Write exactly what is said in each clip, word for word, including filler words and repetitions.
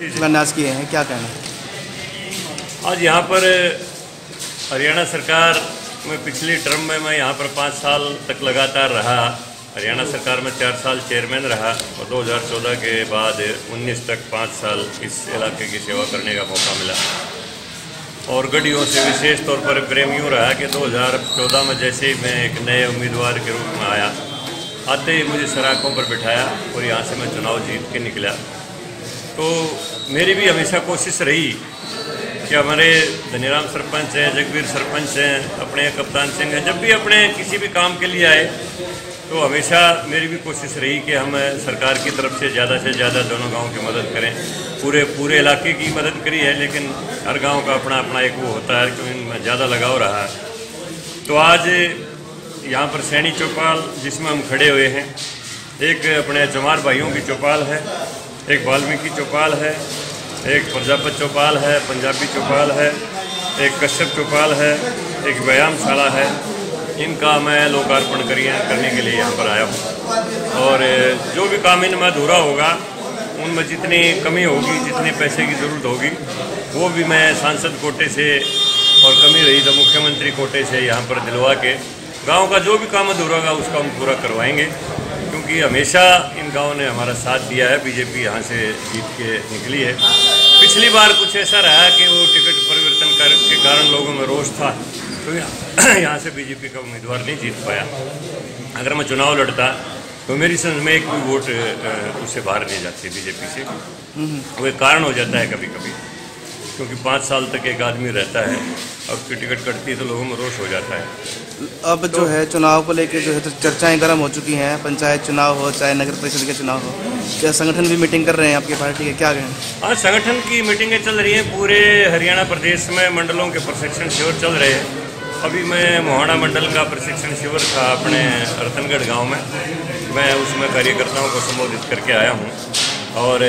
शिलान्यास किए हैं, क्या कहना है? आज यहाँ पर हरियाणा सरकार में पिछली टर्म में मैं यहाँ पर पाँच साल तक लगातार रहा। हरियाणा सरकार में चार साल चेयरमैन रहा और दो हज़ार चौदह के बाद उन्नीस तक पाँच साल इस इलाके की सेवा करने का मौका मिला। और गढ़ियों से विशेष तौर पर प्रेम यूँ रहा कि दो हज़ार चौदह में जैसे ही मैं एक नए उम्मीदवार के रूप में आया, आते ही मुझे सराखों पर बिठाया और यहाँ से मैं चुनाव जीत के निकला। तो मेरी भी हमेशा कोशिश रही कि हमारे धनीराम सरपंच हैं, जगवीर सरपंच हैं, अपने कप्तान सिंह हैं, जब भी अपने किसी भी काम के लिए आए तो हमेशा मेरी भी कोशिश रही कि हम सरकार की तरफ से ज़्यादा से ज़्यादा दोनों गाँव की मदद करें। पूरे पूरे इलाके की मदद करी है, लेकिन हर गांव का अपना अपना एक वो होता है कि उनमें ज़्यादा लगाव रहा। तो आज यहाँ पर सैनी चौपाल जिसमें हम खड़े हुए हैं, एक अपने जमार भाइयों की चौपाल है, एक वाल्मीकि चौपाल है, एक प्रजापत चौपाल है, पंजाबी चौपाल है, एक कश्यप चौपाल है, एक व्यायामशाला है। इनका मैं लोकार्पण करिए करने के लिए यहाँ पर आया हूँ। और जो भी काम इनमें अधूरा होगा, उनमें जितनी कमी होगी, जितने पैसे की ज़रूरत होगी, वो भी मैं सांसद कोटे से और कमी रही तो मुख्यमंत्री कोटे से यहाँ पर दिलवा के गाँव का जो भी काम अधूरा होगा उसका हम पूरा करवाएँगे, क्योंकि हमेशा इन गाँव ने हमारा साथ दिया है। बीजेपी यहाँ से जीत के निकली है। पिछली बार कुछ ऐसा रहा कि वो टिकट परिवर्तन कर के कारण लोगों में रोष था, तो यहाँ से बीजेपी का उम्मीदवार नहीं जीत पाया। अगर मैं चुनाव लड़ता तो मेरी समझ में एक भी वोट उससे बाहर नहीं जाती बीजेपी से। वो एक कारण हो जाता है कभी कभी, क्योंकि पाँच साल तक एक आदमी रहता है और उसकी टिकट कटती है तो लोगों में रोष हो जाता है। अब तो जो है चुनाव को लेकर जो है तो चर्चाएं गर्म हो चुकी हैं। पंचायत चुनाव हो चाहे नगर परिषद के चुनाव हो, क्या संगठन भी मीटिंग कर रहे हैं आपकी पार्टी के, क्या कहें? आज संगठन की मीटिंगें चल रही हैं, पूरे हरियाणा प्रदेश में मंडलों के प्रशिक्षण शिविर चल रहे हैं। अभी मैं मोहाड़ा मंडल का प्रशिक्षण शिविर था अपने रतनगढ़ गाँव में, मैं उसमें कार्यकर्ताओं को संबोधित करके आया हूँ। और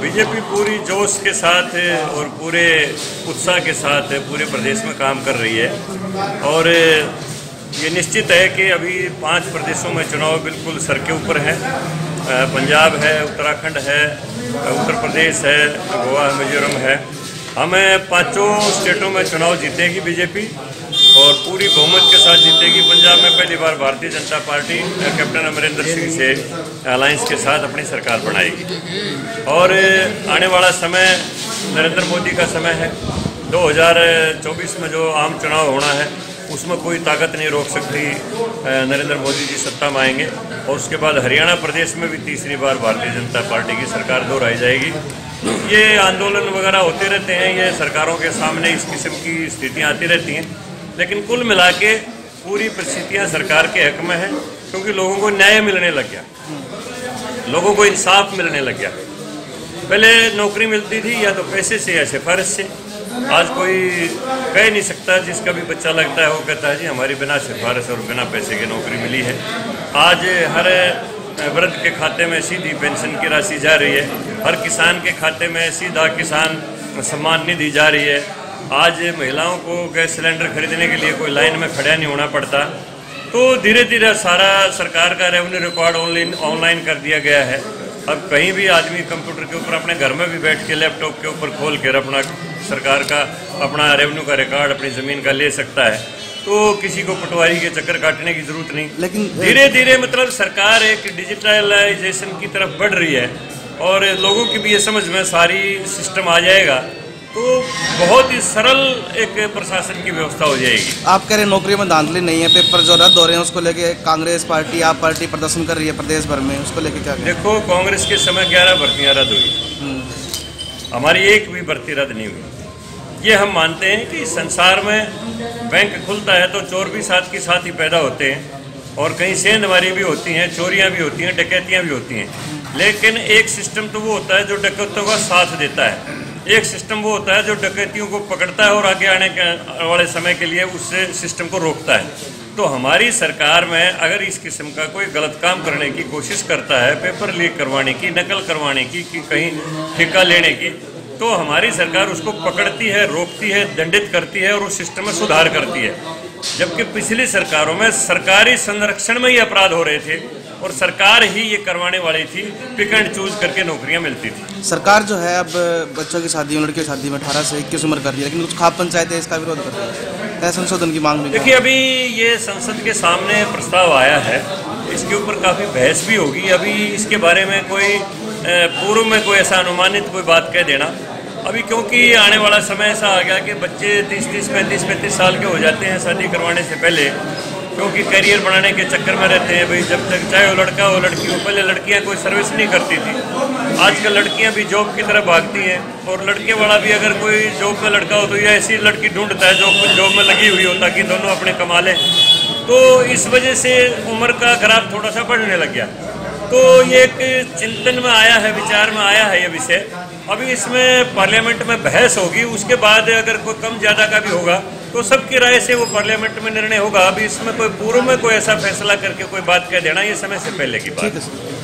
बीजेपी पूरी जोश के साथ और पूरे उत्साह के साथ पूरे प्रदेश में काम कर रही है। और ये निश्चित है कि अभी पांच प्रदेशों में चुनाव बिल्कुल सर के ऊपर है। पंजाब है, उत्तराखंड है, उत्तर प्रदेश है, गोवा है, मिजोरम है। हमें पांचों स्टेटों में चुनाव जीतेगी बीजेपी और पूरी बहुमत के साथ जीतेगी। पंजाब में पहली बार भारतीय जनता पार्टी कैप्टन अमरिंदर सिंह से अलायंस के साथ अपनी सरकार बनाएगी। और आने वाला समय नरेंद्र मोदी का समय है। दो हज़ार चौबीस में जो आम चुनाव होना है उसमें कोई ताकत नहीं रोक सकती। नरेंद्र मोदी जी सत्ता में आएंगे और उसके बाद हरियाणा प्रदेश में भी तीसरी बार भारतीय जनता पार्टी की सरकार दोहराई जाएगी। ये आंदोलन वगैरह होते रहते हैं, ये सरकारों के सामने इस किस्म की स्थितियाँ आती रहती हैं, लेकिन कुल मिला के पूरी परिस्थितियाँ सरकार के हक में हैं, क्योंकि लोगों को न्याय मिलने लग गया, लोगों को इंसाफ मिलने लग गया। पहले नौकरी मिलती थी या तो पैसे से या सिफारिश से। आज कोई कह नहीं सकता, जिसका भी बच्चा लगता है वो कहता है जी हमारी बिना सिफारिश और बिना पैसे की नौकरी मिली है। आज हर वृद्ध के खाते में सीधी पेंशन की राशि जा रही है, हर किसान के खाते में सीधा किसान सम्मान निधि जा रही है। आज महिलाओं को गैस सिलेंडर खरीदने के लिए कोई लाइन में खड़ा नहीं होना पड़ता। तो धीरे धीरे सारा सरकार का रेवेन्यू रिकॉर्ड ऑनलाइन ऑनलाइन कर दिया गया है। अब कहीं भी आदमी कंप्यूटर के ऊपर अपने घर में भी बैठ के लैपटॉप के ऊपर खोल कर अपना सरकार का अपना रेवेन्यू का रिकॉर्ड अपनी ज़मीन का ले सकता है। तो किसी को पटवारी के चक्कर काटने की ज़रूरत नहीं। लेकिन धीरे धीरे मतलब सरकार एक डिजिटलाइजेशन की तरफ बढ़ रही है और लोगों की भी ये समझ में सारी सिस्टम आ जाएगा तो बहुत ही सरल एक प्रशासन की व्यवस्था हो जाएगी। आप कह रहे नौकरी में धांधली नहीं है, पेपर जो रद्द हो रहे हैं उसको लेके कांग्रेस पार्टी आप पार्टी प्रदर्शन कर रही है प्रदेश भर में, उसको लेके क्या? देखो कांग्रेस के समय ग्यारह भर्तियां रद्द हुई, हमारी एक भी भर्ती रद्द नहीं हुई। ये हम मानते हैं कि संसार में बैंक खुलता है तो चोर भी साथ के साथ ही पैदा होते हैं और कहीं सेंधमारी भी होती हैं, चोरियाँ भी होती हैं, डकैतियाँ भी होती हैं। लेकिन एक सिस्टम तो वो होता है जो डकैतों का साथ देता है, एक सिस्टम वो होता है जो डकैतियों को पकड़ता है और आगे आने के वाले समय के लिए उससे सिस्टम को रोकता है। तो हमारी सरकार में अगर इस किस्म का कोई गलत काम करने की कोशिश करता है, पेपर लीक करवाने की, नकल करवाने की, कि कहीं ठेका लेने की, तो हमारी सरकार उसको पकड़ती है, रोकती है, दंडित करती है और उस सिस्टम में सुधार करती है। जबकि पिछली सरकारों में सरकारी संरक्षण में ही अपराध हो रहे थे और सरकार ही ये करवाने वाली थी, पिक एंड चूज करके नौकरियां मिलती थी। सरकार जो है अब बच्चों की शादी, लड़कियों की शादी में अठारह से इक्कीस उम्र कर रही है, लेकिन कुछ खाप पंचायतें इसका विरोध कर रही है, संशोधन की मांग। देखिए अभी ये संसद के सामने प्रस्ताव आया है, इसके ऊपर काफ़ी बहस भी होगी। अभी इसके बारे में कोई पूर्व में कोई ऐसा अनुमानित कोई बात कह देना, अभी क्योंकि आने वाला समय ऐसा आ गया कि बच्चे तीस तीस पैंतीस पैंतीस साल के हो जाते हैं शादी करवाने से पहले, क्योंकि करियर बनाने के चक्कर में रहते हैं। भाई जब तक चाहे वो लड़का हो लड़की हो, पहले लड़कियां कोई सर्विस नहीं करती थी, आजकल लड़कियां भी जॉब की तरफ भागती हैं। और लड़के वाला भी अगर कोई जॉब का लड़का हो तो यह ऐसी लड़की ढूंढता है जो कुछ जॉब में लगी हुई हो, ताकि दोनों अपने कमा लें। तो इस वजह से उम्र का ग्राफ थोड़ा सा बढ़ने लग गया। तो ये एक चिंतन में आया है, विचार में आया है ये विषय। अभी इसमें पार्लियामेंट में बहस होगी, उसके बाद अगर कोई कम ज़्यादा का भी होगा तो सबकी राय से वो पार्लियामेंट में निर्णय होगा। अभी इसमें कोई पूर्व में कोई ऐसा फैसला करके कोई बात कह देना ये समय से पहले की बात है।